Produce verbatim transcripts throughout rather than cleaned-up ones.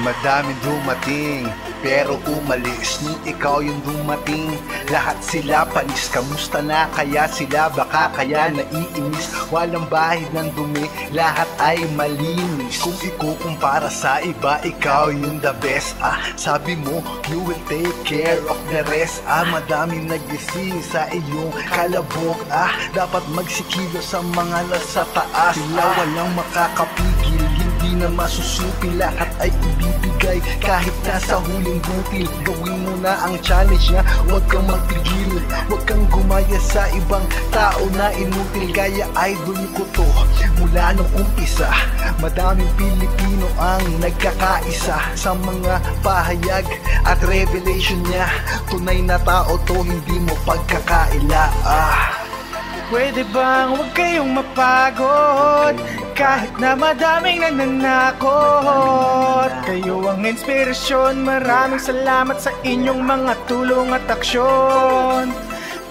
Madami dumating, pero umalis nung ikaw yung dumating. Lahat sila panis, kamusta na kaya sila? Baka kaya naiinis, walang bahid ng dumi, lahat ay malinis. Kung ikukumpara sa iba, ikaw yung the best. Ah, sabi mo, you will take care of the rest. Ah, madaming nagising sa iyong kalabok. Ah, dapat magsikilo sa mga nasa taas. Sila walang makakapigil, hindi na masusupi, lahat ay ibibigay kahit nasa huling butil. Gawin mo na ang challenge niya, huwag kang magtigil, huwag kang gumaya sa ibang tao na inutil. Gaya idol ko to mula nung umpisa, madaming Pilipino ang nagkakaisa sa mga pahayag at revelation niya. Tunay na tao to, hindi mo pagkakaila. Ah, pwede bang huwag kayong mapagod, kahit na madaming nananakot? Kayo ang inspirasyon, maraming salamat sa inyong mga tulong at aksyon.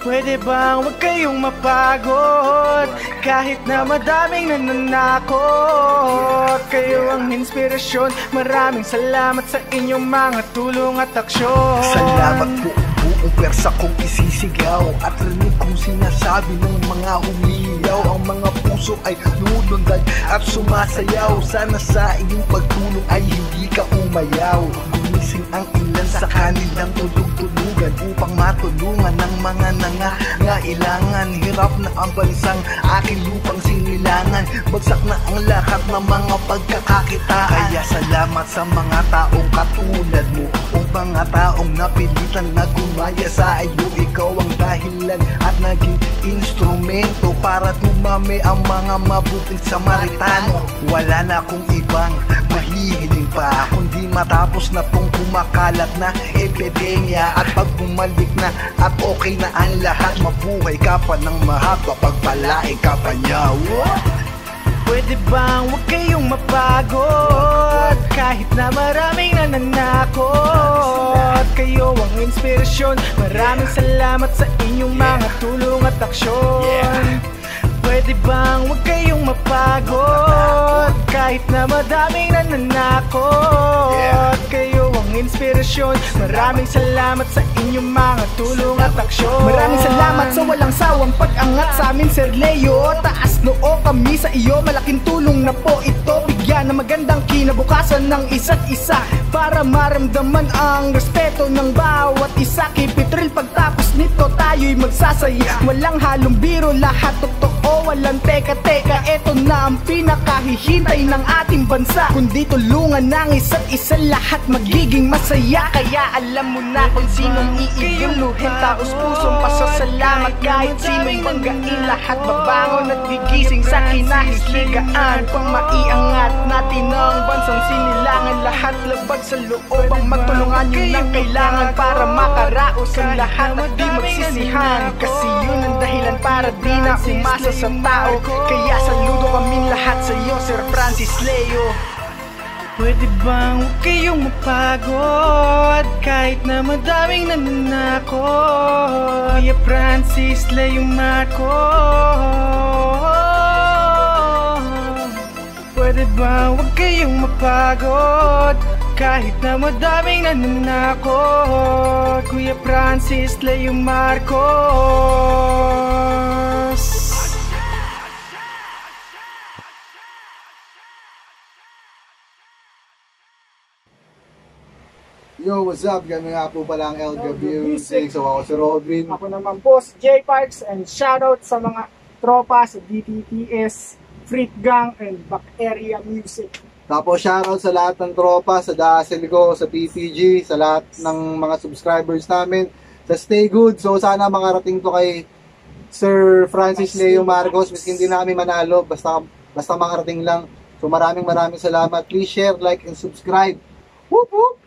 Pwede bang huwag kayong mapagod, kahit na madaming nananakot? Kayo ang inspirasyon, maraming salamat sa inyong mga tulong at aksyon. Salamat po. Ang pwersa kong isisigaw at rinig kong sinasabi ng mga umiyaw. Ang mga puso ay nulundag at sumasayaw. Sana sa iyong pagtulog ay hindi ka umayaw. Gumising ang ilan sa kanilang tulog-tulugan upang matulungan ng mga nangangailangan. Hirap na ang bansang aking lupang sinilangan, bagsak na ang lahat ng mga pagkakakitaan. Kaya salamat sa mga taong katulad mo, mga taong napilitan na gumaya sa iyo. Ikaw ang dahilan at naging instrumento para tumami ang mga mabuting Samaritano. Wala na akong ibang mahihiling pa, kundi matapos na tong kumakalat na epidemya. At pag bumalik na at okay na ang lahat, mabuhay ka pa ng mahaba, pagpalain ka pa niya. Pwede bang huwag kayong mapagod, kahit na maraming nananakot? Kayo ang inspirasyon, maraming salamat sa inyong mga tulong at aksyon. Pwede bang huwag kayong mapagod, kahit na madaming nananakot? Kayo ang inspirasyon, maraming salamat sa inyong mga tulong at aksyon. Maraming salamat sa walang sawang pag-angat sa amin, Sir Leo. Taas noo kami sa iyo, malaking tulong na po ito. Bigyan na magandang kinabukasan ng isa't isa, para maramdaman ang respeto ng bawat isa. Keep it real, pagtapos nito tayo'y magsasaya. Walang halong biro, lahat totoo, walang teka-teka. Eto na ang pinakahihintay ng ating bansa, kundi tulungan ng isa't isa, lahat magiging masaya. Kaya alam mo na kung sinong iiyuluhin, taos pusong pasasalamat kahit sinong manggain. Lahat babangon at gigising sa kinahisligaan, pang maiangat natin ang bansang sinilangan. Lahat labag sa loob ang magtulungan, yun ang kailangan para makaraos ang lahat at di magsisihan. Kasi yun ang dahilan para di na umasa sa tao. Kaya saludo kaming lahat sa iyo, Sir Francis Leo. Pwede bang huwag kayong mapagod, kahit na madaming nananakot? Kuya Francis Leo Marcos. Pwede bang huwag kayong mapagod, kahit na madaming nananakot? Kuya Francis Leo Marcos. Yo, what's up? Gano'n nga po pala ang L-Gab Music. So ako si Robin. Ako naman po si J-PARKS, and shoutout sa mga tropa sa D T T S, Freak Gang, and B A C Area Music. Tapos shoutout sa lahat ng tropa, sa Dasel ko, sa P T G, sa lahat ng mga subscribers namin, sa Stay Good. So sana makarating to kay Sir Francis Leo Marcos, miskin hindi namin manalo, basta, basta makarating lang. So maraming maraming salamat. Please share, like, and subscribe. Whoop whoop!